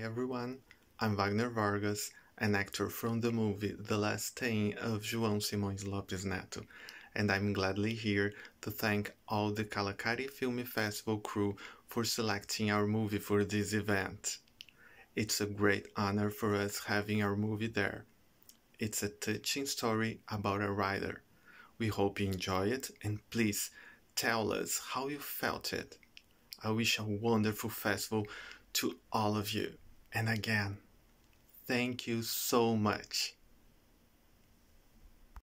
Hi everyone, I'm Wagner Vargas, an actor from the movie The Last Stand of João Simões Lopes Neto, and I'm gladly here to thank all the Kalakari Film Festival crew for selecting our movie for this event. It's a great honor for us having our movie there. It's a touching story about a writer. We hope you enjoy it, and please tell us how you felt it. I wish a wonderful festival to all of you. And again, thank you so much.